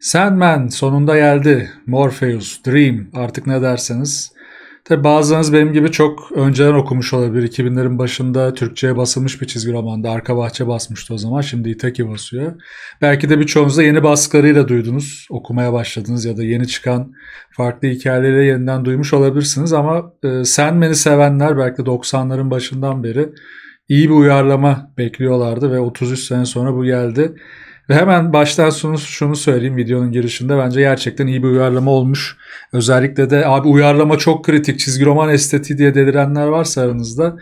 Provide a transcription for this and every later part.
Sandman sonunda geldi. Morpheus, Dream, artık ne derseniz. Tabi bazılarınız benim gibi çok önceden okumuş olabilir. 2000'lerin başında Türkçe'ye basılmış bir çizgi romandı. Arka Bahçe basmıştı o zaman. Şimdi İtaki basıyor. Belki de birçoğunuz da yeni baskılarıyla duydunuz. Okumaya başladınız ya da yeni çıkan farklı hikayeleri yeniden duymuş olabilirsiniz. Ama Sandman'i sevenler belki de 90'ların başından beri iyi bir uyarlama bekliyorlardı ve 33 sene sonra bu geldi. Ve hemen baştan şunu söyleyeyim videonun girişinde, bence gerçekten iyi bir uyarlama olmuş. Özellikle de abi uyarlama çok kritik, çizgi roman estetiği diye delirenler varsa aranızda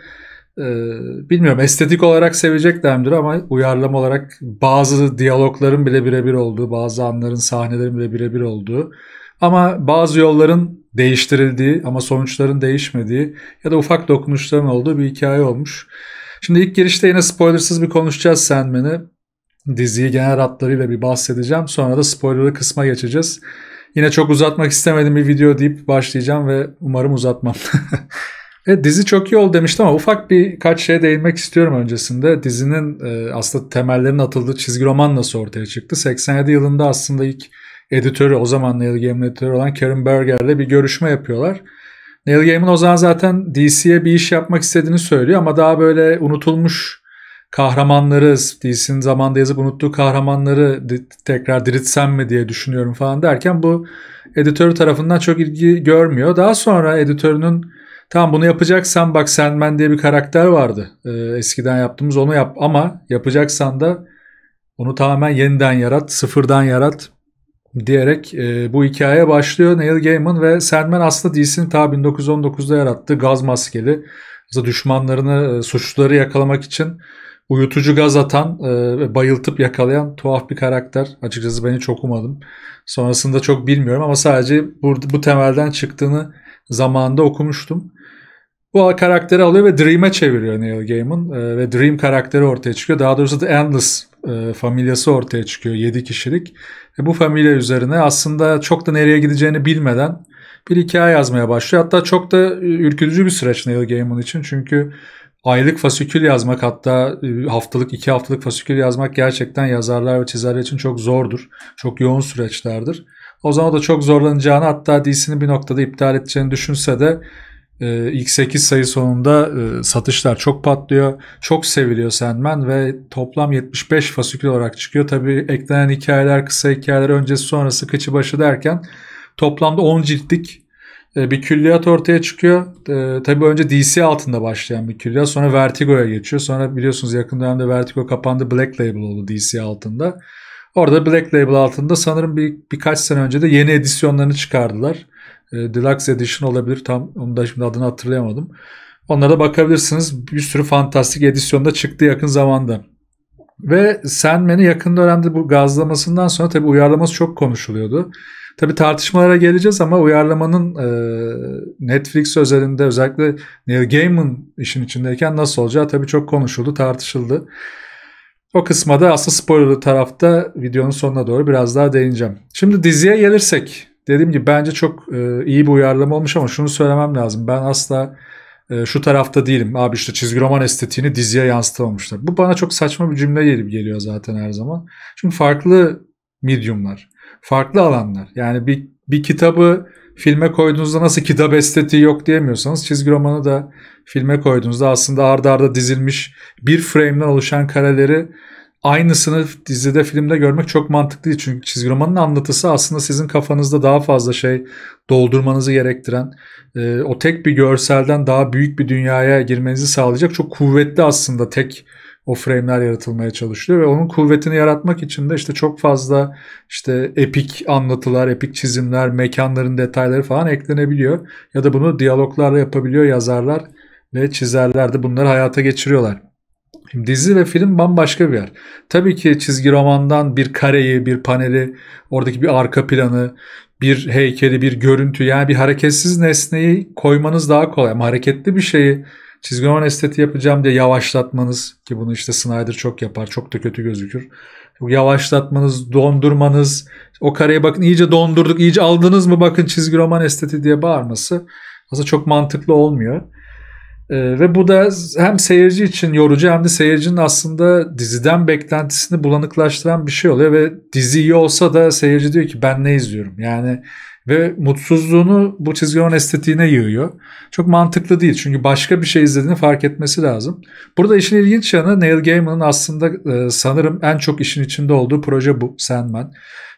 bilmiyorum, estetik olarak seveceklerdir ama uyarlama olarak bazı diyalogların bile birebir olduğu, bazı anların, sahnelerin bile birebir olduğu ama bazı yolların değiştirildiği ama sonuçların değişmediği ya da ufak dokunuşların olduğu bir hikaye olmuş. Şimdi ilk girişte yine spoilersız bir konuşacağız Sandman'i. Diziyi genel hatlarıyla bir bahsedeceğim. Sonra da spoilerlı kısma geçeceğiz. Yine çok uzatmak istemedim bir video deyip başlayacağım ve umarım uzatmam. Dizi çok iyi oldu demiştim ama ufak birkaç şeye değinmek istiyorum öncesinde. Dizinin aslında temellerinin atıldığı çizgi roman nasıl ortaya çıktı? 87 yılında aslında ilk editörü, o zaman Neil Gaiman editörü olan Karen Berger'le bir görüşme yapıyorlar. Neil Gaiman o zaman zaten DC'ye bir iş yapmak istediğini söylüyor ama daha böyle unutulmuş kahramanları, DC'nin zamanda yazıp unuttuğu kahramanları tekrar diriltsem mi diye düşünüyorum falan derken bu editörü tarafından çok ilgi görmüyor. Daha sonra editörünün tamam bunu yapacaksan bak Sandman diye bir karakter vardı. Eskiden yaptığımız onu yap ama yapacaksan da onu tamamen yeniden yarat, sıfırdan yarat diyerek bu hikayeye başlıyor Neil Gaiman ve Sandman aslında DC'nin ta 1919'da yarattığı gaz maskeli, aslında düşmanlarını, suçluları yakalamak için uyutucu gaz atan ve bayıltıp yakalayan tuhaf bir karakter. Açıkçası ben hiç okumadım. Sonrasında çok bilmiyorum ama sadece bu temelden çıktığını zamanında okumuştum. Bu karakteri alıyor ve Dream'e çeviriyor Neil Gaiman. Ve Dream karakteri ortaya çıkıyor. Daha doğrusu da Endless familyası ortaya çıkıyor. 7 kişilik. Bu familya üzerine aslında çok da nereye gideceğini bilmeden bir hikaye yazmaya başlıyor. Hatta çok da ürkütücü bir süreç Neil Gaiman için. Çünkü aylık fasikül yazmak, hatta haftalık, 2 haftalık fasikül yazmak gerçekten yazarlar ve çizerler için çok zordur. Çok yoğun süreçlerdir. O zaman da çok zorlanacağını, hatta DC'nin bir noktada iptal edeceğini düşünse de ilk 8 sayı sonunda satışlar çok patlıyor. Çok seviliyor Sandman ve toplam 75 fasikül olarak çıkıyor. Tabii eklenen hikayeler, kısa hikayeler, öncesi sonrası, kıçı başı derken toplamda 10 ciltlik bir külliyat ortaya çıkıyor. Tabii önce DC altında başlayan bir külliyat. Sonra Vertigo'ya geçiyor. Sonra biliyorsunuz yakın dönemde Vertigo kapandı. Black Label oldu DC altında. Orada Black Label altında sanırım birkaç sene önce de yeni edisyonlarını çıkardılar. Deluxe Edition olabilir. Tam onu da şimdi adını hatırlayamadım. Onlara da bakabilirsiniz. Bir sürü fantastik edisyonda çıktı yakın zamanda. Ve Sandman'i yakın dönemde bu gazlamasından sonra tabii uyarlaması çok konuşuluyordu. Tabii tartışmalara geleceğiz ama uyarlamanın Netflix özelinde, özellikle Neil Gaiman işin içindeyken nasıl olacağı tabii çok konuşuldu, tartışıldı. O kısma da aslında spoilerlı tarafta videonun sonuna doğru biraz daha değineceğim. Şimdi diziye gelirsek, dediğim gibi bence çok iyi bir uyarlama olmuş ama şunu söylemem lazım. Ben asla şu tarafta değilim. Abi işte çizgi roman estetiğini diziye yansıtamamışlar. Bu bana çok saçma bir cümle gelip geliyor zaten her zaman. Çünkü farklı mediumlar, farklı alanlar. Yani bir kitabı filme koyduğunuzda nasıl kitap estetiği yok diyemiyorsanız, çizgi romanı da filme koyduğunuzda aslında arda arda dizilmiş bir frame'den oluşan kareleri aynısını dizide, filmde görmek çok mantıklı değil. Çünkü çizgi romanın anlatısı aslında sizin kafanızda daha fazla şey doldurmanızı gerektiren, o tek bir görselden daha büyük bir dünyaya girmenizi sağlayacak çok kuvvetli aslında tek o frame'ler yaratılmaya çalışılıyor ve onun kuvvetini yaratmak için de işte çok fazla işte epik anlatılar, epik çizimler, mekanların detayları falan eklenebiliyor. Ya da bunu diyaloglarla yapabiliyor yazarlar ve çizerler de bunları hayata geçiriyorlar. Şimdi dizi ve film bambaşka bir yer. Tabii ki çizgi romandan bir kareyi, bir paneli, oradaki bir arka planı, bir heykeli, bir görüntü, yani bir hareketsiz nesneyi koymanız daha kolay. Ama hareketli bir şeyi çizgi roman estetiği yapacağım diye yavaşlatmanız, ki bunu işte Snyder çok yapar, çok da kötü gözükür. Yavaşlatmanız, dondurmanız, o kareye bakın iyice dondurduk, iyice aldınız mı bakın çizgi roman estetiği diye bağırması aslında çok mantıklı olmuyor. Ve bu da hem seyirci için yorucu hem de seyircinin aslında diziden beklentisini bulanıklaştıran bir şey oluyor ve dizi iyi olsa da seyirci diyor ki ben ne izliyorum yani ve mutsuzluğunu bu çizgi roman estetiğine yığıyor. Çok mantıklı değil çünkü başka bir şey izlediğini fark etmesi lazım. Burada işin ilginç yanı Neil Gaiman'ın aslında sanırım en çok işin içinde olduğu proje bu Sandman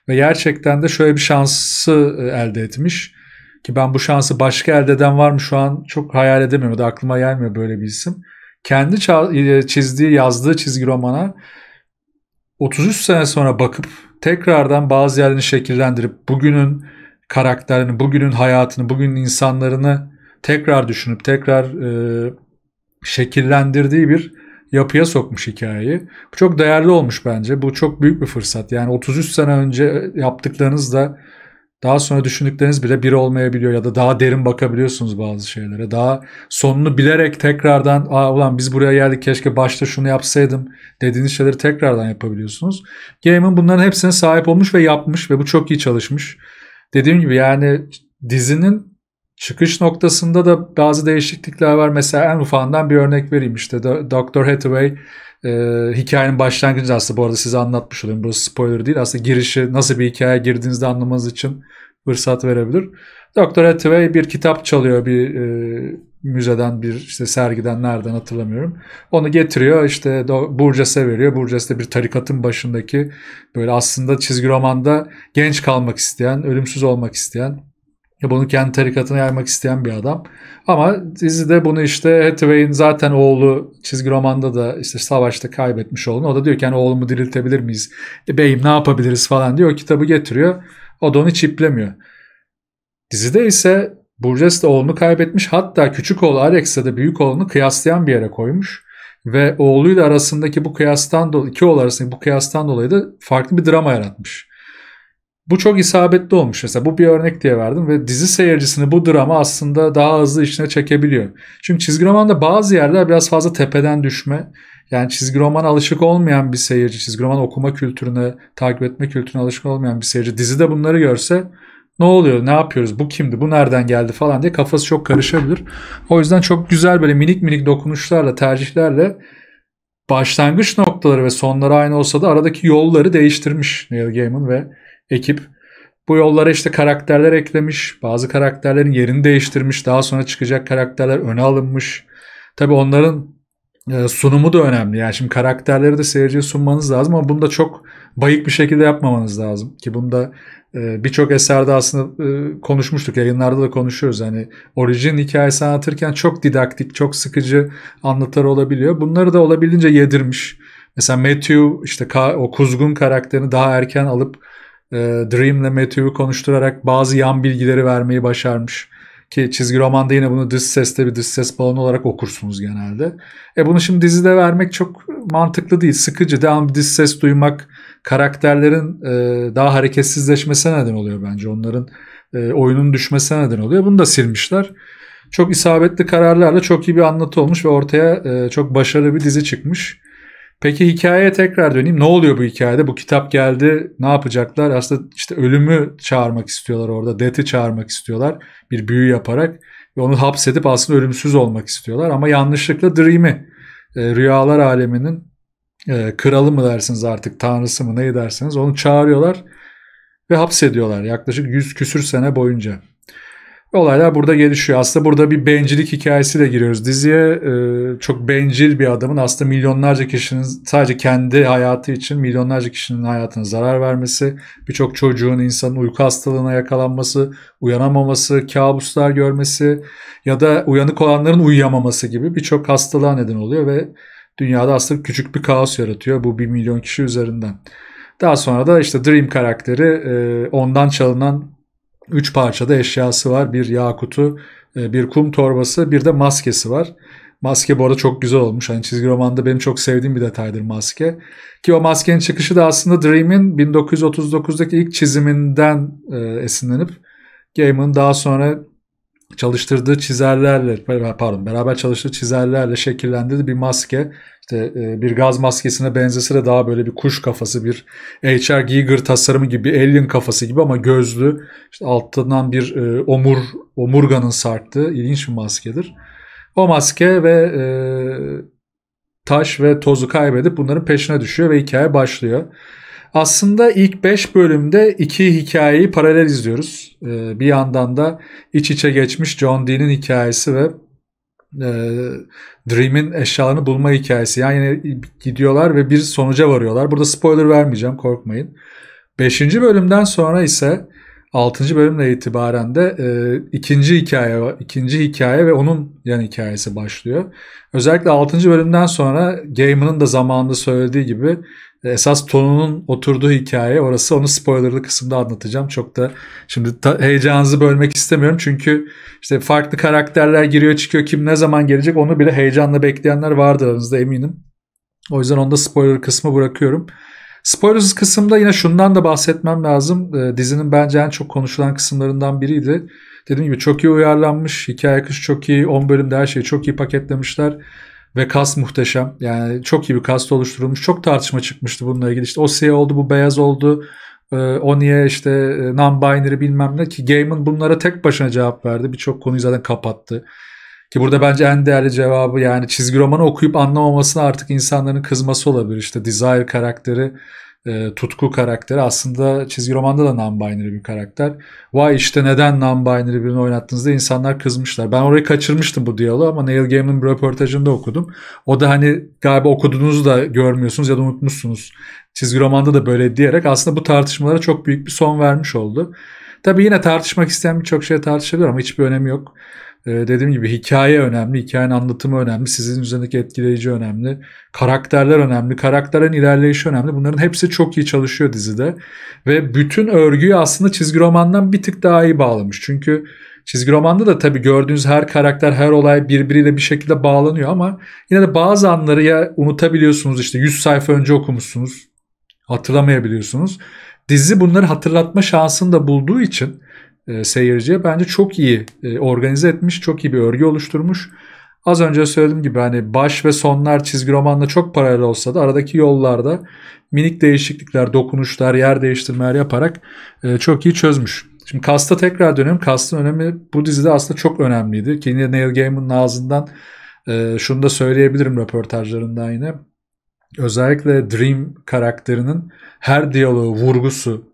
ve gerçekten de şöyle bir şansı elde etmiş. Ki ben bu şansı başka elde eden var mı şu an çok hayal edemiyorum da aklıma gelmiyor böyle bir isim. Kendi çizdiği, yazdığı çizgi romana 33 sene sonra bakıp tekrardan bazı yerlerini şekillendirip bugünün karakterini, bugünün hayatını, bugünün insanlarını tekrar düşünüp tekrar şekillendirdiği bir yapıya sokmuş hikayeyi. Bu çok değerli olmuş bence. Bu çok büyük bir fırsat. Yani 33 sene önce yaptıklarınız da daha sonra düşündükleriniz bile biri olmayabiliyor ya da daha derin bakabiliyorsunuz bazı şeylere. Daha sonunu bilerek tekrardan ulan biz buraya geldik keşke başta şunu yapsaydım dediğiniz şeyleri tekrardan yapabiliyorsunuz. Gaiman bunların hepsine sahip olmuş ve yapmış ve bu çok iyi çalışmış. Dediğim gibi yani dizinin çıkış noktasında da bazı değişiklikler var. Mesela en ufağından bir örnek vereyim işte Dr. Hathaway hikayenin başlangıcı aslında bu arada size anlatmış olayım. Burası spoiler değil. Aslında girişi nasıl bir hikayeye girdiğinizde anlamanız için fırsat verebilir. Dr. Hathaway bir kitap çalıyor bir müzeden bir işte sergiden nereden hatırlamıyorum. Onu getiriyor işte Burcas'a veriyor. Burcas da bir tarikatın başındaki böyle aslında çizgi romanda genç kalmak isteyen, ölümsüz olmak isteyen bunu kendi tarikatına yaymak isteyen bir adam. Ama dizide bunu işte Hathaway'in zaten oğlu çizgi romanda da işte savaşta kaybetmiş oğlunu. O da diyor ki yani oğlumu diriltebilir miyiz? Beyim ne yapabiliriz falan diyor. O kitabı getiriyor. O da onu hiç iplemiyor. Dizide ise Burgess de oğlunu kaybetmiş. Hatta küçük oğlu Alex'e de büyük oğlunu kıyaslayan bir yere koymuş. Ve oğluyla arasındaki bu kıyastan dolayı, iki oğlu arasındaki bu kıyastan dolayı da farklı bir drama yaratmış. Bu çok isabetli olmuş mesela bu bir örnek diye verdim ve dizi seyircisini bu drama aslında daha hızlı içine çekebiliyor. Çünkü çizgi romanda bazı yerler biraz fazla tepeden düşme yani çizgi romana alışık olmayan bir seyirci çizgi roman okuma kültürüne takip etme kültürüne alışık olmayan bir seyirci dizide bunları görse ne oluyor ne yapıyoruz bu kimdi bu nereden geldi falan diye kafası çok karışabilir. O yüzden çok güzel böyle minik minik dokunuşlarla tercihlerle başlangıç noktaları ve sonları aynı olsa da aradaki yolları değiştirmiş Neil Gaiman ve ekip. Bu yollara işte karakterler eklemiş. Bazı karakterlerin yerini değiştirmiş. Daha sonra çıkacak karakterler öne alınmış. Tabii onların sunumu da önemli. Yani şimdi karakterleri de seyirciye sunmanız lazım ama bunu da çok bayık bir şekilde yapmamanız lazım. Ki bunda birçok eserde aslında konuşmuştuk. Yayınlarda da konuşuyoruz. Yani orijin hikayesi anlatırken çok didaktik, çok sıkıcı anlatılar olabiliyor. Bunları da olabildiğince yedirmiş. Mesela Matthew işte o kuzgun karakterini daha erken alıp Dream'le Matthew'u konuşturarak bazı yan bilgileri vermeyi başarmış. Ki çizgi romanda yine bunu dış sesle bir dış ses balonu olarak okursunuz genelde. Bunu şimdi dizide vermek çok mantıklı değil. Sıkıcı. Devamlı dış ses duymak karakterlerin daha hareketsizleşmesine neden oluyor bence. Onların oyunun düşmesine neden oluyor. Bunu da silmişler. Çok isabetli kararlarla çok iyi bir anlatı olmuş ve ortaya çok başarılı bir dizi çıkmış. Peki hikayeye tekrar döneyim. Ne oluyor bu hikayede? Bu kitap geldi. Ne yapacaklar? Aslında işte ölümü çağırmak istiyorlar orada. Death'i çağırmak istiyorlar. Bir büyü yaparak. Ve onu hapsedip aslında ölümsüz olmak istiyorlar. Ama yanlışlıkla Dream'i. Rüyalar aleminin kralı mı dersiniz artık? Tanrısı mı? Ne dersiniz? Onu çağırıyorlar. Ve hapsediyorlar. Yaklaşık 100 küsür sene boyunca. Olaylar burada gelişiyor. Aslında burada bir bencillik hikayesiyle giriyoruz diziye. Çok bencil bir adamın aslında milyonlarca kişinin sadece kendi hayatı için milyonlarca kişinin hayatına zarar vermesi, birçok çocuğun insanın uyku hastalığına yakalanması, uyanamaması, kabuslar görmesi ya da uyanık olanların uyuyamaması gibi birçok hastalığa neden oluyor ve dünyada aslında küçük bir kaos yaratıyor bu 1 milyon kişi üzerinden. Daha sonra da işte Dream karakteri ondan çalınan 3 parçada eşyası var. Bir yakutu, bir kum torbası, bir de maskesi var. Maske bu arada çok güzel olmuş. Hani çizgi romanda benim çok sevdiğim bir detaydır maske. Ki o maskenin çıkışı da aslında Dream'in 1939'daki ilk çiziminden esinlenip Gaiman'ın daha sonra çalıştırdığı çizerlerle, beraber çalıştığı çizerlerle şekillendirdiği bir maske. İşte bir gaz maskesine benzesi de daha böyle bir kuş kafası, bir H.R. Giger tasarımı gibi, bir alien kafası gibi ama gözlü. İşte altından bir omurganın sarktığı ilginç bir maskedir. O maske ve taş ve tozu kaybedip bunların peşine düşüyor ve hikaye başlıyor. Aslında ilk 5 bölümde iki hikayeyi paralel izliyoruz. Bir yandan da iç içe geçmiş John Dee'nin hikayesi ve Dream'in eşyalarını bulma hikayesi. Yani gidiyorlar ve bir sonuca varıyorlar. Burada spoiler vermeyeceğim, korkmayın. 5. bölümden sonra ise 6. bölümle itibaren de ikinci hikaye ve onun yan hikayesi başlıyor. Özellikle 6. bölümden sonra Gaiman'ın da zamanında söylediği gibi esas tonunun oturduğu hikaye orası, onu spoilerlı kısımda anlatacağım. Çok da şimdi heyecanınızı bölmek istemiyorum çünkü işte farklı karakterler giriyor çıkıyor, kim ne zaman gelecek onu bile heyecanla bekleyenler vardır aranızda eminim. O yüzden onda spoiler kısmı bırakıyorum. Spoilersız kısımda yine şundan da bahsetmem lazım. Dizinin bence en çok konuşulan kısımlarından biriydi. Dediğim gibi çok iyi uyarlanmış. Hikaye akışı çok iyi. 10 bölümde her şeyi çok iyi paketlemişler. Ve kast muhteşem. Yani çok iyi bir kast oluşturulmuş. Çok tartışma çıkmıştı bununla ilgili. İşte o siyah oldu, bu beyaz oldu. O niye işte non-binary bilmem ne. Ki Gaiman bunlara tek başına cevap verdi. Birçok konuyu zaten kapattı. Ki burada bence en değerli cevabı, yani çizgi romanı okuyup anlamamasına artık insanların kızması olabilir. İşte Desire karakteri, tutku karakteri aslında çizgi romanda da non-binary bir karakter. Vay işte neden non-binary birini oynattığınızda insanlar kızmışlar. Ben orayı kaçırmıştım bu diyaloğu ama Neil Gaiman'ın bir röportajında okudum. O da hani galiba okuduğunuzu da görmüyorsunuz ya da unutmuşsunuz. Çizgi romanda da böyle diyerek aslında bu tartışmalara çok büyük bir son vermiş oldu. Tabii yine tartışmak isteyen birçok şey tartışabilir ama hiçbir önemi yok. Dediğim gibi hikaye önemli, hikayenin anlatımı önemli, sizin üzerindeki etkileyici önemli, karakterler önemli, karakterlerin ilerleyişi önemli. Bunların hepsi çok iyi çalışıyor dizide ve bütün örgüyü aslında çizgi romandan bir tık daha iyi bağlamış. Çünkü çizgi romanda da tabii gördüğünüz her karakter, her olay birbiriyle bir şekilde bağlanıyor ama yine de bazı anları ya unutabiliyorsunuz, işte 100 sayfa önce okumuşsunuz, hatırlamayabiliyorsunuz. Dizi bunları hatırlatma şansını da bulduğu için seyirciye bence çok iyi organize etmiş, çok iyi bir örgü oluşturmuş. Az önce söylediğim gibi hani baş ve sonlar çizgi romanla çok paralel olsa da aradaki yollarda minik değişiklikler, dokunuşlar, yer değiştirmeler yaparak çok iyi çözmüş. Şimdi kasta tekrar dönüyorum. Kastın önemi bu dizide aslında çok önemliydi. Ki yine Neil Gaiman'ın ağzından şunu da söyleyebilirim röportajlarından yine. Özellikle Dream karakterinin her diyaloğu, vurgusu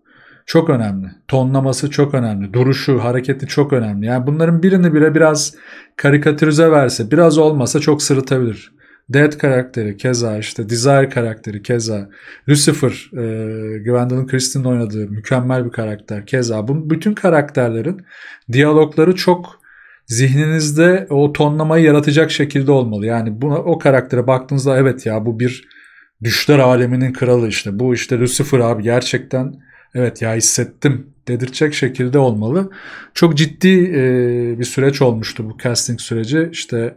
çok önemli. Tonlaması çok önemli. Duruşu, hareketi çok önemli. Yani bunların birini bile biraz karikatürize verse, biraz olmasa çok sırıtabilir. Death karakteri keza, işte Desire karakteri keza. Lucifer, Gwendolyn Christie'nin oynadığı mükemmel bir karakter keza. Bu bütün karakterlerin diyalogları çok zihninizde o tonlamayı yaratacak şekilde olmalı. Yani buna, o karaktere baktığınızda evet ya bu bir düşler aleminin kralı işte. Bu işte Lucifer abi gerçekten evet ya hissettim dedirtecek şekilde olmalı. Çok ciddi bir süreç olmuştu bu casting süreci. İşte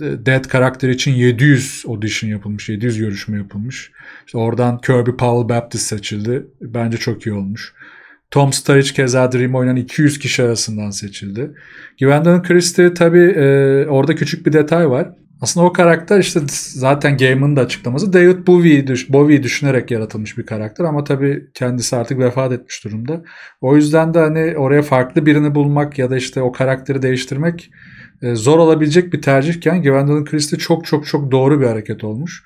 Death karakteri için 700 audition yapılmış, 700 görüşme yapılmış. İşte oradan Kirby Howell-Baptiste seçildi. Bence çok iyi olmuş. Tom Sturridge keza Dream'i oynayan 200 kişi arasından seçildi. Gwendolyn Christie tabii orada küçük bir detay var. Aslında o karakter işte zaten Gaiman'ın da açıklaması David Bowie'yi düşünerek yaratılmış bir karakter ama tabii kendisi artık vefat etmiş durumda. O yüzden de hani oraya farklı birini bulmak ya da işte o karakteri değiştirmek zor olabilecek bir tercihken Gwendolyn Christie çok doğru bir hareket olmuş.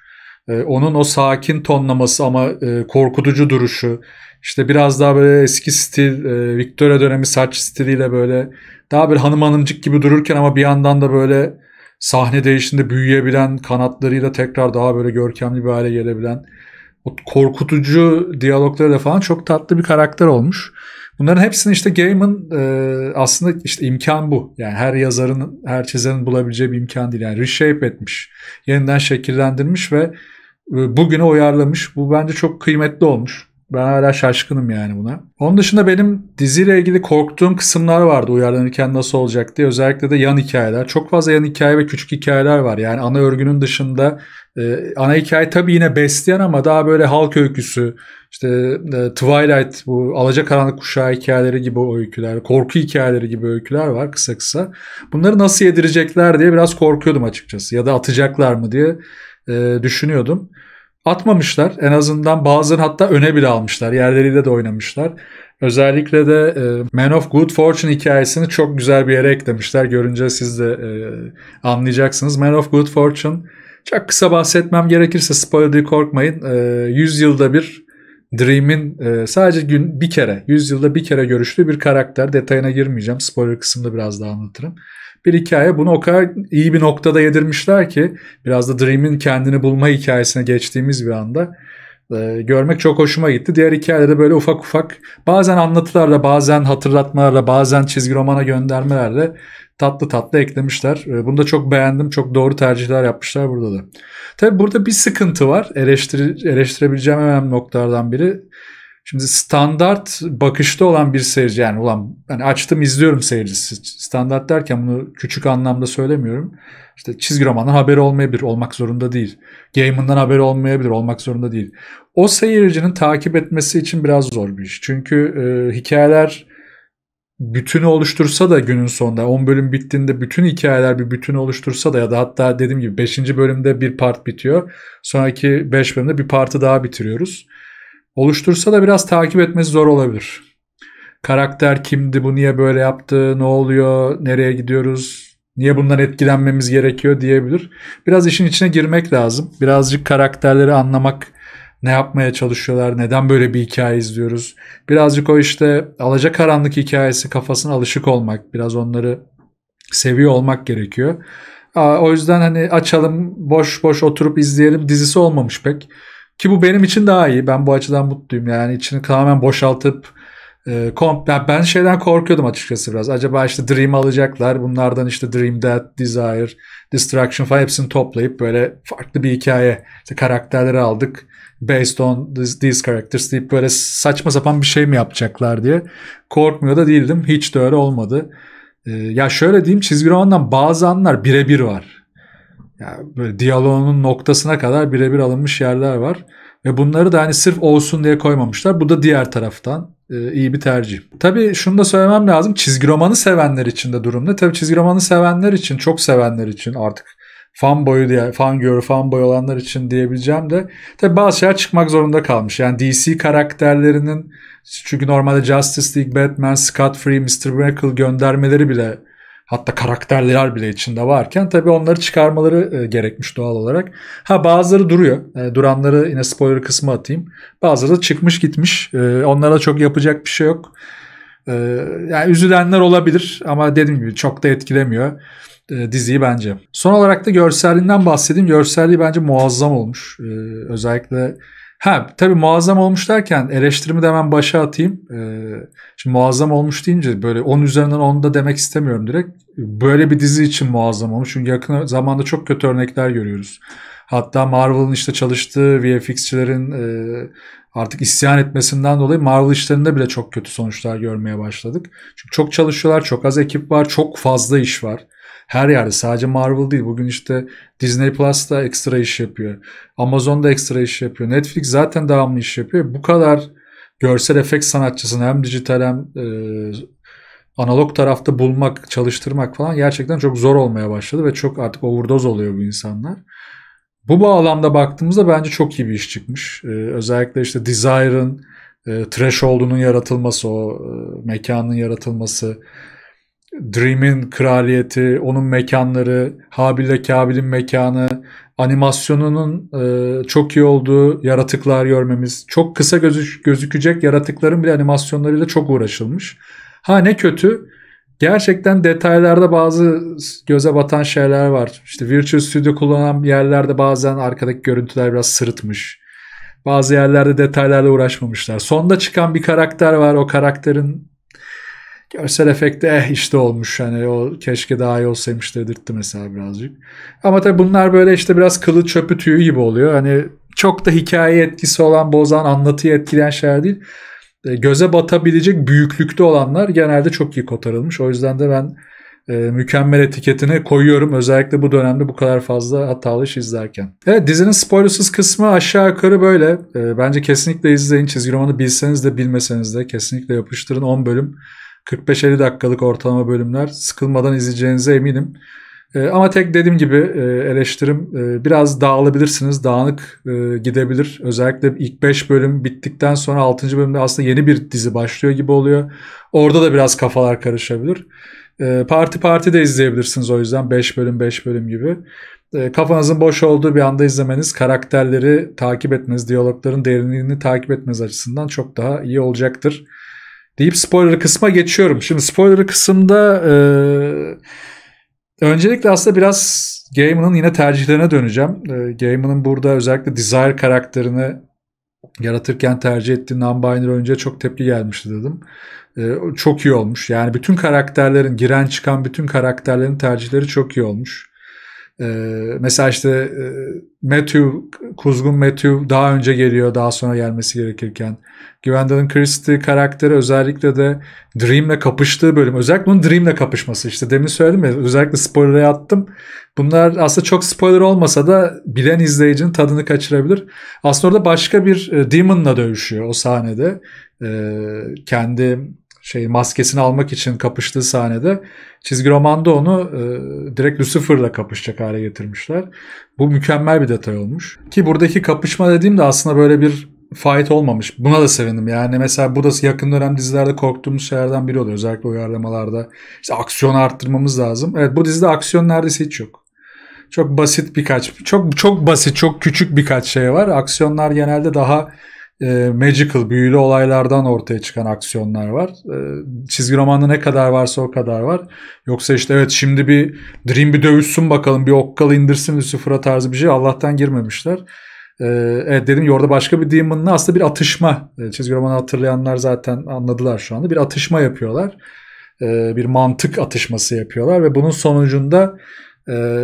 Onun o sakin tonlaması ama korkutucu duruşu, işte biraz daha böyle eski stil, Victoria dönemi saç stiliyle böyle daha bir hanımcık gibi dururken ama bir yandan da böyle sahne değiştiğinde büyüyebilen, kanatlarıyla tekrar daha böyle görkemli bir hale gelebilen, o korkutucu diyaloglarıyla falan çok tatlı bir karakter olmuş. Bunların hepsini işte Gaiman aslında işte imkan bu. Yani her yazarın, her çizerin bulabileceği bir imkan değil. Yani reshape etmiş, yeniden şekillendirmiş ve bugüne uyarlamış. Bu bence çok kıymetli olmuş. Ben hala şaşkınım yani buna. Onun dışında benim diziyle ilgili korktuğum kısımlar vardı uyarlanırken nasıl olacak diye. Özellikle de yan hikayeler. Çok fazla yan hikaye ve küçük hikayeler var. Yani ana örgünün dışında ana hikaye tabii yine besleyen ama daha böyle halk öyküsü, işte Twilight, bu Alacakaranlık Kuşağı hikayeleri gibi öyküler, korku hikayeleri gibi öyküler var kısa kısa. Bunları nasıl yedirecekler diye biraz korkuyordum açıkçası. Ya da atacaklar mı diye düşünüyordum. Atmamışlar. En azından bazıları hatta öne bile almışlar. Yerleriyle de oynamışlar. Özellikle de Man of Good Fortune hikayesini çok güzel bir yere eklemişler. Görünce siz de anlayacaksınız. Man of Good Fortune, çok kısa bahsetmem gerekirse, spoiler diye korkmayın. 100 yılda bir Dream'in sadece bir kere, 100 yılda bir kere görüştüğü bir karakter. Detayına girmeyeceğim. Spoiler kısmında biraz daha anlatırım. Bir hikaye. Bunu o kadar iyi bir noktada yedirmişler ki, biraz da Dream'in kendini bulma hikayesine geçtiğimiz bir anda görmek çok hoşuma gitti. Diğer hikayelerde böyle ufak ufak, bazen anlatılarla, bazen hatırlatmalarla, bazen çizgi romana göndermelerle tatlı tatlı eklemişler. Bunu da çok beğendim. Çok doğru tercihler yapmışlar burada da. Tabi burada bir sıkıntı var. Eleştirebileceğim önemli noktalardan biri. Şimdi standart bakışta olan bir seyirci, yani ulan ben açtım izliyorum seyircisi. Standart derken bunu küçük anlamda söylemiyorum. İşte çizgi romandan haberi olmayabilir, olmak zorunda değil. Gaiman'dan haberi olmayabilir, olmak zorunda değil. O seyircinin takip etmesi için biraz zor bir iş. Çünkü hikayeler bütünü oluştursa da günün sonunda 10 bölüm bittiğinde bütün hikayeler bir bütünü oluştursa da, ya da hatta dediğim gibi 5. bölümde bir part bitiyor. Sonraki 5 bölümde bir partı daha bitiriyoruz. Oluştursa da biraz takip etmesi zor olabilir. Karakter kimdi, bu niye böyle yaptı, ne oluyor, nereye gidiyoruz, niye bundan etkilenmemiz gerekiyor diyebilir. Biraz işin içine girmek lazım. Birazcık karakterleri anlamak, ne yapmaya çalışıyorlar, neden böyle bir hikaye izliyoruz. Birazcık o işte alacakaranlık hikayesi kafasına alışık olmak, biraz onları seviyor olmak gerekiyor. O yüzden hani açalım, boş boş oturup izleyelim dizisi olmamış pek. Ki bu benim için daha iyi. Ben bu açıdan mutluyum. Yani içini tamamen boşaltıp ben şeyden korkuyordum açıkçası biraz. Acaba işte Dream alacaklar. Bunlardan işte Dream, Death, Desire, Destruction falan hepsini toplayıp böyle farklı bir hikaye. İşte karakterleri aldık. Based on these characters deyip böyle saçma sapan bir şey mi yapacaklar diye. Korkmuyor da değildim. Hiç de öyle olmadı. Ya şöyle diyeyim, çizgi romandan bazı anlar birebir var. Yani böyle diyaloğunun noktasına kadar birebir alınmış yerler var. Ve bunları da hani sırf olsun diye koymamışlar. Bu da diğer taraftan iyi bir tercih. Tabii şunu da söylemem lazım. Çizgi romanı sevenler için de durum ne? Tabii çizgi romanı sevenler için, çok sevenler için, artık fanboyu diye, fanboy olanlar için diyebileceğim de, tabii bazı şeyler çıkmak zorunda kalmış. Yani DC karakterlerinin, çünkü normalde Justice League, Batman, Scott Free, Mr. Miracle göndermeleri bile, hatta karakterler bile içinde varken tabii onları çıkarmaları gerekmiş doğal olarak. Ha, bazıları duruyor. Duranları yine spoiler kısmı atayım. Bazıları da çıkmış gitmiş. Onlara çok yapacak bir şey yok. Yani üzülenler olabilir ama dediğim gibi çok da etkilemiyor diziyi bence. Son olarak da görselliğinden bahsedeyim. Görselliği bence muazzam olmuş. Özellikle tabii muazzam olmuş derken eleştirimi de hemen başa atayım. Şimdi muazzam olmuş deyince böyle 10 üzerinden 10 da demek istemiyorum direkt. Böyle bir dizi için muazzam olmuş. Çünkü yakın zamanda çok kötü örnekler görüyoruz. Hatta Marvel'ın işte çalıştığı VFX'çilerin artık isyan etmesinden dolayı Marvel işlerinde bile çok kötü sonuçlar görmeye başladık. Çünkü çok çalışıyorlar, çok az ekip var, çok fazla iş var. Her yerde, sadece Marvel değil. Bugün işte Disney Plus'ta ekstra iş yapıyor. Amazon'da ekstra iş yapıyor. Netflix zaten devamlı iş yapıyor. Bu kadar görsel efekt sanatçısını hem dijital hem analog tarafta bulmak, çalıştırmak falan gerçekten çok zor olmaya başladı ve çok artık overdose oluyor bu insanlar. Bu bağlamda baktığımızda bence çok iyi bir iş çıkmış. Özellikle işte Desire'ın, Threshold'unun yaratılması, o mekanın yaratılması, Dream'in kraliyeti, onun mekanları, Habil'le Kabil'in mekanı, animasyonunun çok iyi olduğu yaratıklar görmemiz, çok kısa gözükecek yaratıkların bile animasyonlarıyla çok uğraşılmış. Ha ne kötü, gerçekten detaylarda bazı göze batan şeyler var. İşte Virtual Studio kullanan yerlerde bazen arkadaki görüntüler biraz sırıtmış. Bazı yerlerde detaylarla uğraşmamışlar. Sonda çıkan bir karakter var, o karakterin görsel efekte işte olmuş, hani o keşke daha iyi olsaymış dedirtti mesela birazcık. Ama tabii bunlar böyle işte biraz kılı çöpü tüyü gibi oluyor. Hani çok da hikaye etkisi olan, bozan, anlatıyı etkileyen şeyler değil. Göze batabilecek büyüklükte olanlar genelde çok iyi kotarılmış. O yüzden de ben mükemmel etiketini koyuyorum. Özellikle bu dönemde bu kadar fazla hatalı iş izlerken. Evet, dizinin spoilersız kısmı aşağı yukarı böyle. Bence kesinlikle izleyin. Çizgi romanı bilseniz de bilmeseniz de kesinlikle yapıştırın. 10 bölüm. 45-50 dakikalık ortalama bölümler, sıkılmadan izleyeceğinize eminim. Ama tek dediğim gibi eleştirim biraz dağılabilirsiniz. Dağınık gidebilir. Özellikle ilk 5 bölüm bittikten sonra 6. bölümde aslında yeni bir dizi başlıyor gibi oluyor. Orada da biraz kafalar karışabilir. Parti parti de izleyebilirsiniz o yüzden 5 bölüm 5 bölüm gibi. Kafanızın boş olduğu bir anda izlemeniz, karakterleri takip etmeniz, diyalogların derinliğini takip etmeniz açısından çok daha iyi olacaktır. Deyip spoiler kısma geçiyorum. Şimdi spoiler kısımda öncelikle aslında biraz Gaiman'ın yine tercihlerine döneceğim. Gaiman'ın burada özellikle Desire karakterini yaratırken tercih ettiği non-binary oyuncuya çok tepki gelmişti dedim. Çok iyi olmuş. Yani bütün karakterlerin, giren çıkan bütün karakterlerin tercihleri çok iyi olmuş. Mesela işte Matthew, kuzgun Matthew daha önce geliyor, daha sonra gelmesi gerekirken. Gwendolyn Christie karakteri özellikle de Dream'le kapıştığı bölüm. Özellikle bunun Dream'le kapışması, işte demin söyledim ya, özellikle spoiler'a attım. Bunlar aslında çok spoiler olmasa da bilen izleyicinin tadını kaçırabilir. Aslında orada başka bir demon'la dövüşüyor o sahnede. Kendi maskesini almak için kapıştığı sahnede, çizgi romanda onu direkt Lucifer'la kapışacak hale getirmişler. Bu mükemmel bir detay olmuş. Ki buradaki kapışma dediğim de aslında böyle bir fight olmamış. Buna da sevindim. Yani mesela bu da yakın dönem dizilerde korktuğumuz şeylerden biri oluyor. Özellikle uyarlamalarda. İşte aksiyonu arttırmamız lazım. Evet, bu dizide aksiyon neredeyse hiç yok. Çok basit birkaç, çok basit, çok küçük birkaç şey var. Aksiyonlar genelde daha magical, büyülü olaylardan ortaya çıkan aksiyonlar var. Çizgi romanda ne kadar varsa o kadar var. Yoksa işte evet şimdi bir Dream bir dövüşsün bakalım, bir okkalı indirsin Lucifer'a tarzı bir şey Allah'tan girmemişler. Evet, dedim ya, orada başka bir demon'la aslında bir atışma. Çizgi romanı hatırlayanlar zaten anladılar şu anda. Bir atışma yapıyorlar. Bir mantık atışması yapıyorlar ve bunun sonucunda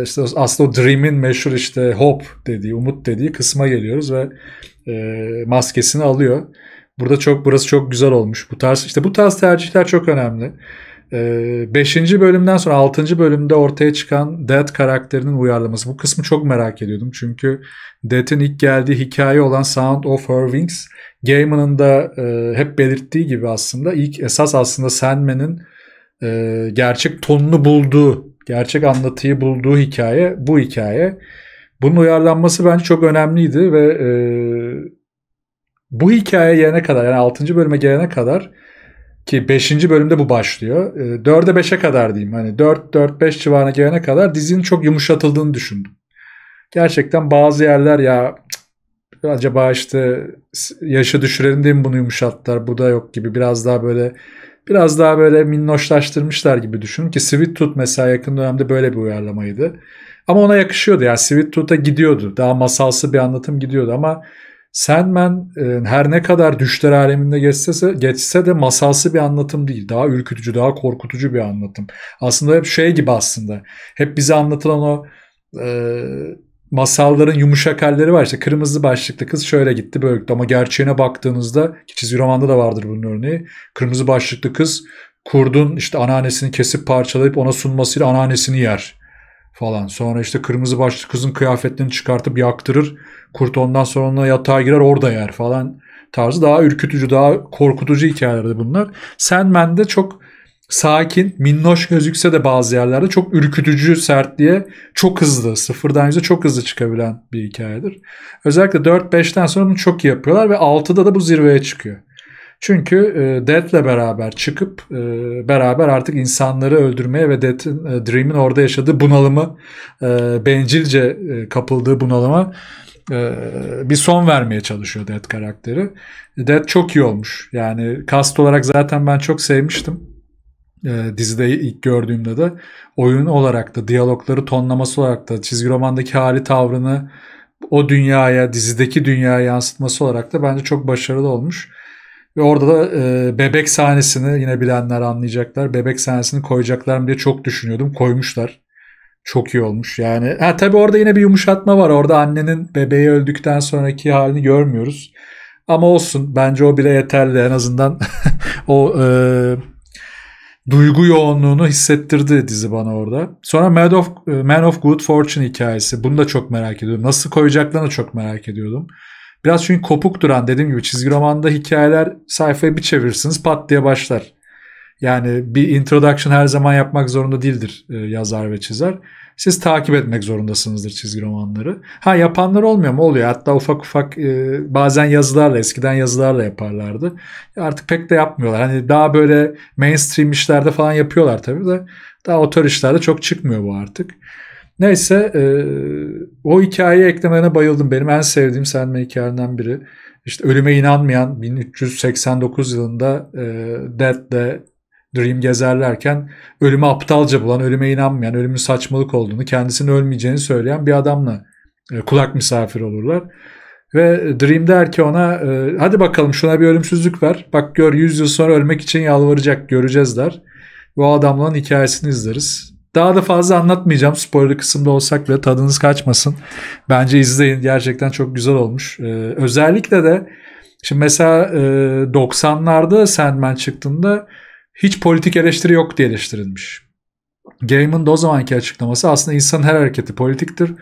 işte aslında o Dream'in meşhur işte hope dediği, umut dediği kısma geliyoruz ve maskesini alıyor. Burada çok, burası çok güzel olmuş. Bu tarz, işte bu tarz tercihler çok önemli. 5. bölümden sonra 6. bölümde ortaya çıkan Death karakterinin uyarlaması. Bu kısmı çok merak ediyordum. Çünkü Death'in ilk geldiği hikaye olan Sound of Her Wings, Gaiman'ın da hep belirttiği gibi aslında ilk esas aslında Sandman'in gerçek tonunu bulduğu, gerçek anlatıyı bulduğu hikaye bu hikaye. Bunun uyarlanması bence çok önemliydi ve bu hikaye gelene kadar, yani 6. bölüme gelene kadar ki 5. bölümde bu başlıyor. 4'e 5'e kadar diyeyim, hani 4-5 civarına gelene kadar dizinin çok yumuşatıldığını düşündüm. Gerçekten bazı yerler ya acaba işte yaşı düşürelim diye mi bunu yumuşattılar, bu da yok gibi, biraz daha böyle minnoşlaştırmışlar gibi düşünün ki Sweet Tooth mesela yakın dönemde böyle bir uyarlamaydı. Ama ona yakışıyordu. Yani Sweet Tooth'a gidiyordu. Daha masalsı bir anlatım gidiyordu ama Sandman her ne kadar düşler aleminde geçse de masalsı bir anlatım değil. Daha ürkütücü, daha korkutucu bir anlatım. Aslında hep şey gibi aslında. Hep bize anlatılan o masalların yumuşak halleri var. İşte kırmızı başlıklı kız şöyle gitti böyle gitti. Ama gerçeğine baktığınızda, ki çizgi romanda da vardır bunun örneği. Kırmızı başlıklı kız kurdun işte anneannesini kesip parçalayıp ona sunmasıyla anneannesini yer falan. Sonra işte kırmızı başlı kızın kıyafetlerini çıkartıp yaktırır. Kurt ondan sonra ona yatağa girer orada yer falan tarzı. Daha ürkütücü, daha korkutucu hikayelerdi bunlar. Sandman'de çok sakin, minnoş gözükse de bazı yerlerde çok ürkütücü, sertliğe çok hızlı, sıfırdan yüze çok hızlı çıkabilen bir hikayedir. Özellikle 4-5'ten sonra bunu çok iyi yapıyorlar ve 6'da da bu zirveye çıkıyor. Çünkü Death'le beraber çıkıp beraber artık insanları öldürmeye ve Dream'in orada yaşadığı bunalımı, bencilce kapıldığı bunalıma bir son vermeye çalışıyor Death karakteri. Death çok iyi olmuş. Yani cast olarak zaten ben çok sevmiştim. Dizide ilk gördüğümde de, oyun olarak da, diyalogları tonlaması olarak da, çizgi romandaki hali, tavrını o dünyaya, dizideki dünyaya yansıtması olarak da bence çok başarılı olmuş. Ve orada da bebek sahnesini, yine bilenler anlayacaklar, bebek sahnesini koyacaklar mı diye çok düşünüyordum. Koymuşlar. Çok iyi olmuş. Yani tabii orada yine bir yumuşatma var. Orada annenin bebeği öldükten sonraki halini görmüyoruz. Ama olsun. Bence o bile yeterli. En azından o duygu yoğunluğunu hissettirdi dizi bana orada. Sonra Man of Good Fortune hikayesi. Bunu da çok merak ediyordum. Nasıl koyacaklarını çok merak ediyordum. Biraz çünkü kopuk duran, dediğim gibi çizgi romanda hikayeler sayfayı bir çevirirsiniz pat diye başlar. Yani bir introduction her zaman yapmak zorunda değildir yazar ve çizer. Siz takip etmek zorundasınızdır çizgi romanları. Ha, yapanlar olmuyor mu? Oluyor. Hatta ufak ufak bazen yazılarla, eskiden yazılarla yaparlardı. Artık pek de yapmıyorlar. Hani daha böyle mainstream işlerde falan yapıyorlar tabii de. Daha otör işlerde çok çıkmıyor bu artık. Neyse o hikayeyi eklemelerine bayıldım. Benim en sevdiğim Sandman hikayelerinden biri. İşte ölüme inanmayan 1389 yılında Death'le Dream gezerlerken ölümü aptalca bulan, ölüme inanmayan, ölümün saçmalık olduğunu, kendisinin ölmeyeceğini söyleyen bir adamla kulak misafir olurlar. Ve Dream der ki ona hadi bakalım şuna bir ölümsüzlük ver. Bak gör 100 yıl sonra ölmek için yalvaracak, göreceğiz der. Ve o adamların hikayesini izleriz. Daha da fazla anlatmayacağım. Spoiler kısımda olsak bile tadınız kaçmasın. Bence izleyin. Gerçekten çok güzel olmuş. Özellikle de şimdi mesela 90'larda Sandman çıktığında hiç politik eleştiri yok diye eleştirilmiş. Gaiman'ın da o zamanki açıklaması aslında insanın her hareketi politiktir.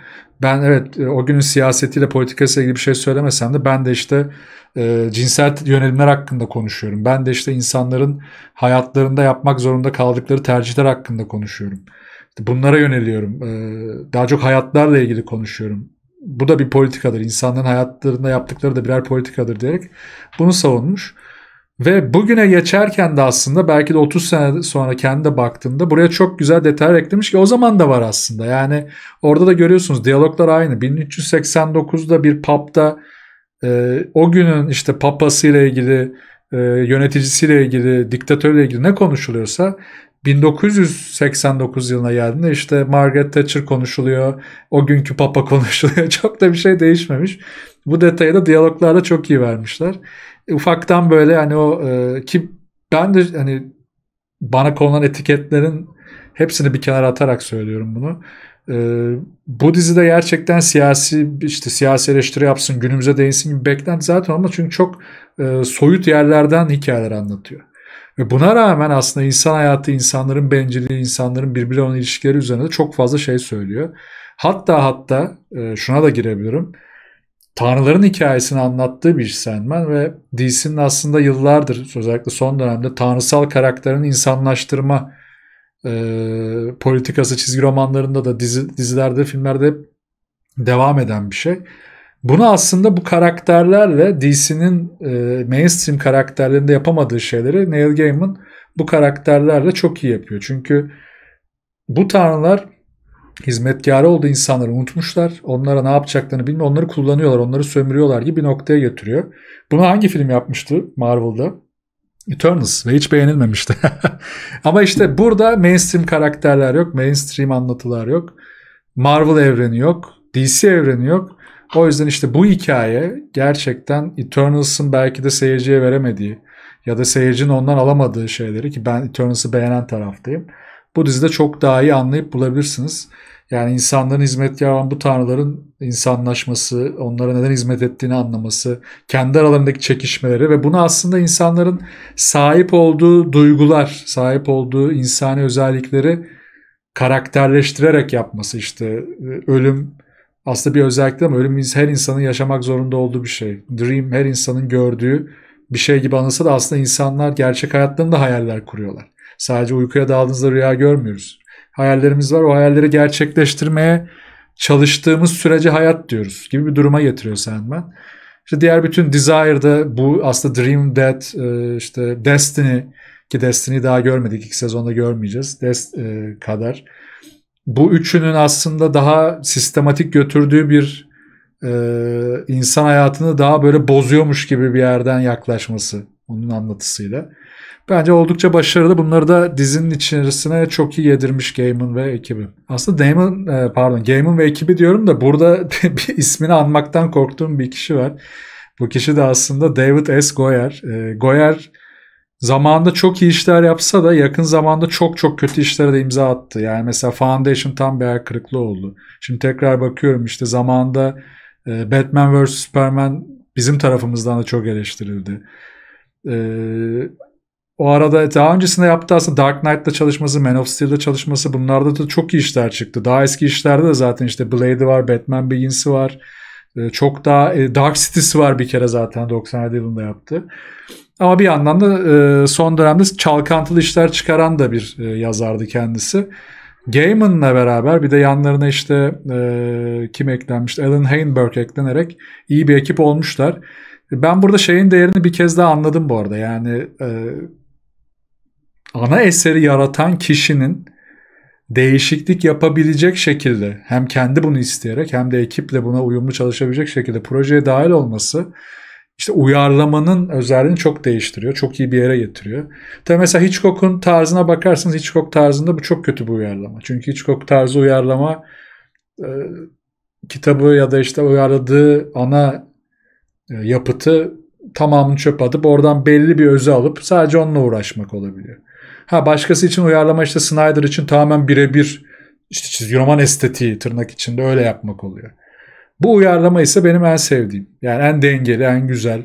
Ben evet o günün siyasetiyle politikasıyla ilgili bir şey söylemesem de ben de işte cinsel yönelimler hakkında konuşuyorum. Ben de işte insanların hayatlarında yapmak zorunda kaldıkları tercihler hakkında konuşuyorum. İşte bunlara yöneliyorum. Daha çok hayatlarla ilgili konuşuyorum. Bu da bir politikadır. İnsanların hayatlarında yaptıkları da birer politikadır diyerek bunu savunmuş. Ve bugüne geçerken de aslında belki de 30 sene sonra kendine baktığında buraya çok güzel detaylar eklemiş ki o zaman da var aslında. Yani orada da görüyorsunuz diyaloglar aynı. 1389'da bir pub'da o günün işte papasıyla ilgili, yöneticisiyle ilgili, diktatörle ilgili ne konuşuluyorsa 1989 yılına geldiğinde işte Margaret Thatcher konuşuluyor, o günkü papa konuşuluyor. Çok da bir şey değişmemiş. Bu detayı da diyaloglarda çok iyi vermişler. Ufaktan böyle hani o ki ben de hani bana konulan etiketlerin hepsini bir kenara atarak söylüyorum bunu. Bu dizide gerçekten siyasi eleştiri yapsın, günümüze değinsin gibi beklenti zaten olmaz. Çünkü çok soyut yerlerden hikayeler anlatıyor. Ve buna rağmen aslında insan hayatı, insanların bencilliği, insanların birbirine olan ilişkileri üzerine de çok fazla şey söylüyor. Hatta şuna da girebilirim. Tanrıların hikayesini anlattığı bir Sandman ve DC'nin aslında yıllardır özellikle son dönemde tanrısal karakterini insanlaştırma politikası çizgi romanlarında da dizilerde, filmlerde hep devam eden bir şey. Bunu aslında bu karakterlerle DC'nin mainstream karakterlerinde yapamadığı şeyleri Neil Gaiman bu karakterlerle çok iyi yapıyor. Çünkü bu tanrılar hizmetkarı olduğu insanları unutmuşlar. Onlara ne yapacaklarını bilmiyor. Onları kullanıyorlar, onları sömürüyorlar gibi bir noktaya getiriyor. Bunu hangi film yapmıştı Marvel'da? Eternals ve hiç beğenilmemişti. Ama işte burada mainstream karakterler yok, mainstream anlatılar yok. Marvel evreni yok, DC evreni yok. O yüzden işte bu hikaye gerçekten Eternals'ın belki de seyirciye veremediği ya da seyircinin ondan alamadığı şeyleri ki ben Eternals'ı beğenen taraftayım. Bu dizide çok daha iyi anlayıp bulabilirsiniz. Yani insanların hizmetkar olan bu tanrıların insanlaşması, onlara neden hizmet ettiğini anlaması, kendi aralarındaki çekişmeleri ve bunu aslında insanların sahip olduğu duygular, sahip olduğu insani özellikleri karakterleştirerek yapması. İşte ölüm aslında bir özellik ama ölüm her insanın yaşamak zorunda olduğu bir şey. Dream her insanın gördüğü bir şey gibi anılsa da aslında insanlar gerçek hayatlarında hayaller kuruyorlar. Sadece uykuya daldığınızda rüya görmüyoruz. Hayallerimiz var. O hayalleri gerçekleştirmeye çalıştığımız sürece hayat diyoruz gibi bir duruma getiriyor Sandman. İşte diğer bütün Desire'da bu aslında Dream, Death, işte Destiny ki Destiny'yi daha görmedik. 2 sezonda görmeyeceğiz. Kadar. Bu üçünün aslında daha sistematik götürdüğü bir insan hayatını daha böyle bozuyormuş gibi bir yerden yaklaşması onun anlatısıyla. Bence oldukça başarılı. Bunları da dizinin içerisine çok iyi yedirmiş Gaiman ve ekibi. Aslında Gaiman ve ekibi diyorum da burada bir ismini anmaktan korktuğum bir kişi var. Bu kişi de aslında David S. Goyer. Goyer zamanında çok iyi işler yapsa da yakın zamanda çok çok kötü işlere de imza attı. Yani mesela Foundation tam bir hayal kırıklığı oldu. Şimdi tekrar bakıyorum işte zamanında Batman vs. Superman bizim tarafımızdan da çok eleştirildi. O arada daha öncesinde yaptığı aslında Dark Knight'la çalışması, Man of Steel'la çalışması bunlarda da çok iyi işler çıktı. Daha eski işlerde de zaten işte Blade'i var, Batman Begins'i var. Çok daha Dark City'si var bir kere zaten 97 yılında yaptı. Ama bir yandan da son dönemde çalkantılı işler çıkaran da bir yazardı kendisi. Gaiman'la beraber bir de yanlarına işte kim eklenmişti? Alan Heinberg eklenerek iyi bir ekip olmuşlar. Ben burada şeyin değerini bir kez daha anladım bu arada. Yani ana eseri yaratan kişinin değişiklik yapabilecek şekilde hem kendi bunu isteyerek hem de ekiple buna uyumlu çalışabilecek şekilde projeye dahil olması işte uyarlamanın özelliğini çok değiştiriyor. Çok iyi bir yere getiriyor. Tabii mesela Hitchcock'un tarzına bakarsanız Hitchcock tarzında bu çok kötü bir uyarlama. Çünkü Hitchcock tarzı uyarlama kitabı ya da işte uyarladığı ana yapıtı tamamını çöp atıp oradan belli bir özü alıp sadece onunla uğraşmak olabiliyor. Ha başkası için uyarlama işte Snyder için tamamen birebir işte çizgi roman estetiği tırnak içinde öyle yapmak oluyor. Bu uyarlama ise benim en sevdiğim. Yani en dengeli, en güzel,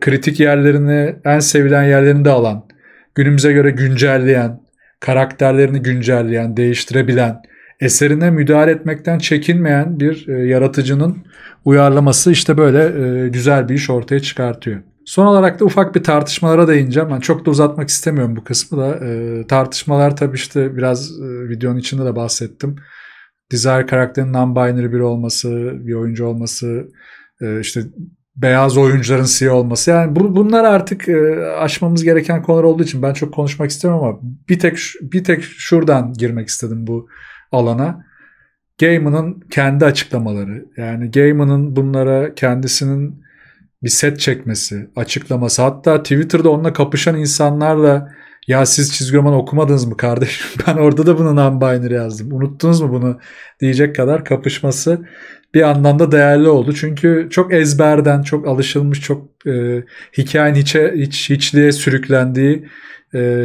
kritik yerlerini, en sevilen yerlerini de alan, günümüze göre güncelleyen, karakterlerini güncelleyen, değiştirebilen, eserine müdahale etmekten çekinmeyen bir yaratıcının uyarlaması işte böyle güzel bir iş ortaya çıkartıyor. Son olarak da ufak bir tartışmalara değineceğim. Ben çok da uzatmak istemiyorum bu kısmı da. Tartışmalar tabii işte biraz videonun içinde de bahsettim. Desire karakterinin non-binary biri olması, bir oyuncu olması, işte beyaz oyuncuların siyah olması. Yani bunlar artık aşmamız gereken konular olduğu için ben çok konuşmak istemiyorum ama bir tek şuradan girmek istedim bu alana. Gaiman'ın kendi açıklamaları. Yani Gaiman'ın bunlara kendisinin bir set çekmesi, açıklaması. Hatta Twitter'da onunla kapışan insanlarla ya siz çizgi roman okumadınız mı kardeşim? Ben orada da bunu non-binary yazdım. Unuttunuz mu bunu? Diyecek kadar kapışması bir anlamda değerli oldu. Çünkü çok ezberden, çok alışılmış, çok hikayenin hiçliğe sürüklendiği,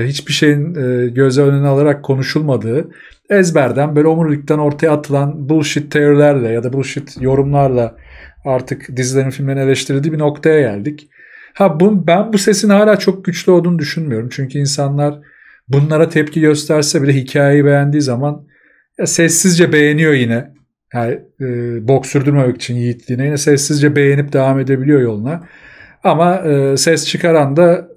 hiçbir şeyin göz önüne alarak konuşulmadığı, ezberden böyle omurilikten ortaya atılan bullshit teorilerle ya da bullshit yorumlarla artık dizilerin, filmlerin eleştirildiği bir noktaya geldik. Ben bu sesin hala çok güçlü olduğunu düşünmüyorum. Çünkü insanlar bunlara tepki gösterse bile hikayeyi beğendiği zaman sessizce beğeniyor yine. Yani, bok sürdürmemek için yiğitliğine yine sessizce beğenip devam edebiliyor yoluna. Ama ses çıkaran da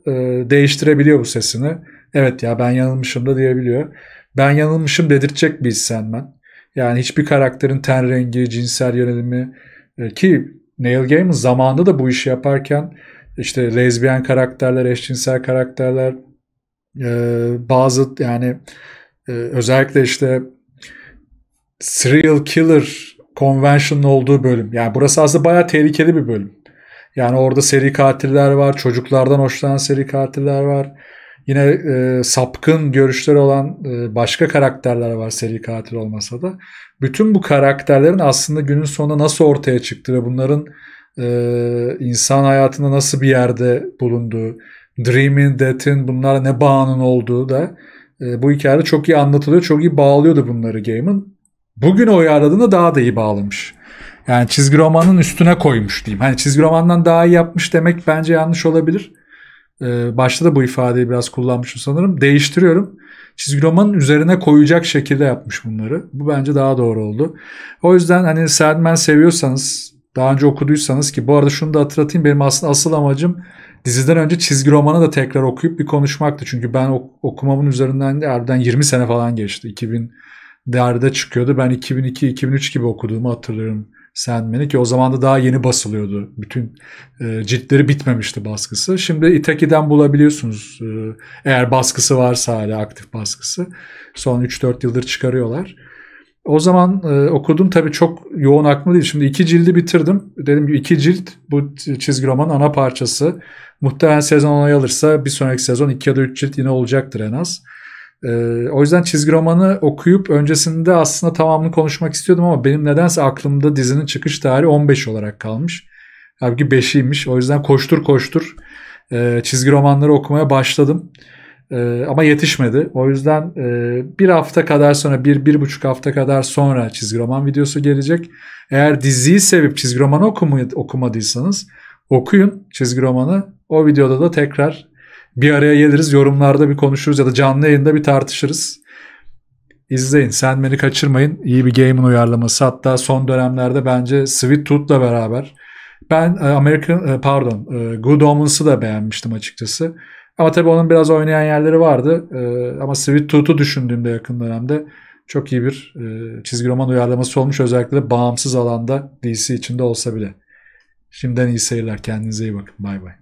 değiştirebiliyor bu sesini. Evet ya ben yanılmışım da diyebiliyor. Ben yanılmışım dedirtecek bir Sandman. Yani hiçbir karakterin ten rengi, cinsel yönelimi ki Neil Gaiman zamanında da bu işi yaparken işte lezbiyen karakterler, eşcinsel karakterler, bazı yani özellikle işte serial killer convention'ın olduğu bölüm. Yani burası aslında bayağı tehlikeli bir bölüm. Yani orada seri katiller var, çocuklardan hoşlanan seri katiller var. Yine sapkın görüşleri olan başka karakterler var seri katil olmasa da. Bütün bu karakterlerin aslında günün sonunda nasıl ortaya çıktığı ve bunların insan hayatında nasıl bir yerde bulunduğu, Dream'in, Death'in bunlara ne bağının olduğu da bu hikayede çok iyi anlatılıyor. Çok iyi bağlıyordu bunları Gaiman. Bugün uyarladığında daha da iyi bağlamış. Yani çizgi romanın üstüne koymuş diyeyim. Hani çizgi romandan daha iyi yapmış demek bence yanlış olabilir. Başta da bu ifadeyi biraz kullanmışım sanırım. Değiştiriyorum. Çizgi romanın üzerine koyacak şekilde yapmış bunları. Bu bence daha doğru oldu. O yüzden hani Sandman seviyorsanız, daha önce okuduysanız ki bu arada şunu da hatırlatayım. Benim aslında asıl amacım diziden önce çizgi romanı da tekrar okuyup bir konuşmaktı. Çünkü ben okumamın üzerinden harbiden 20 sene falan geçti. 2000'lerde çıkıyordu. Ben 2002-2003 gibi okuduğumu hatırlarım Sandman'i ki o zaman da daha yeni basılıyordu. Bütün ciltleri bitmemişti baskısı. Şimdi İteki'den bulabiliyorsunuz. Eğer baskısı varsa hala aktif baskısı. Son 3-4 yıldır çıkarıyorlar. O zaman okudum tabii çok yoğun aklımda değil. Şimdi 2 cildi bitirdim. Dediğim gibi 2 cilt bu çizgi romanın ana parçası. Muhtemelen sezon onay alırsa bir sonraki sezon 2 ya da 3 cilt yine olacaktır en az. O yüzden çizgi romanı okuyup öncesinde aslında tamamını konuşmak istiyordum ama benim nedense aklımda dizinin çıkış tarihi 15 olarak kalmış. Halbuki 5'iymiş. O yüzden koştur koştur çizgi romanları okumaya başladım. Ama yetişmedi. O yüzden bir hafta kadar sonra, bir buçuk hafta kadar sonra çizgi roman videosu gelecek. Eğer diziyi sevip çizgi romanı okumadıysanız okuyun çizgi romanı. O videoda da tekrar bir araya geliriz. Yorumlarda bir konuşuruz ya da canlı yayında bir tartışırız. İzleyin. Sandman'i kaçırmayın. İyi bir Gaiman uyarlaması. Hatta son dönemlerde bence Sweet Tooth'la beraber. Ben Good Omens'ı da beğenmiştim açıkçası. Ama tabii onun biraz oynayan yerleri vardı. Ama Sweet Tooth'u düşündüğümde yakın dönemde çok iyi bir çizgi roman uyarlaması olmuş. Özellikle de bağımsız alanda DC içinde olsa bile. Şimdiden iyi seyirler. Kendinize iyi bakın. Bay bay.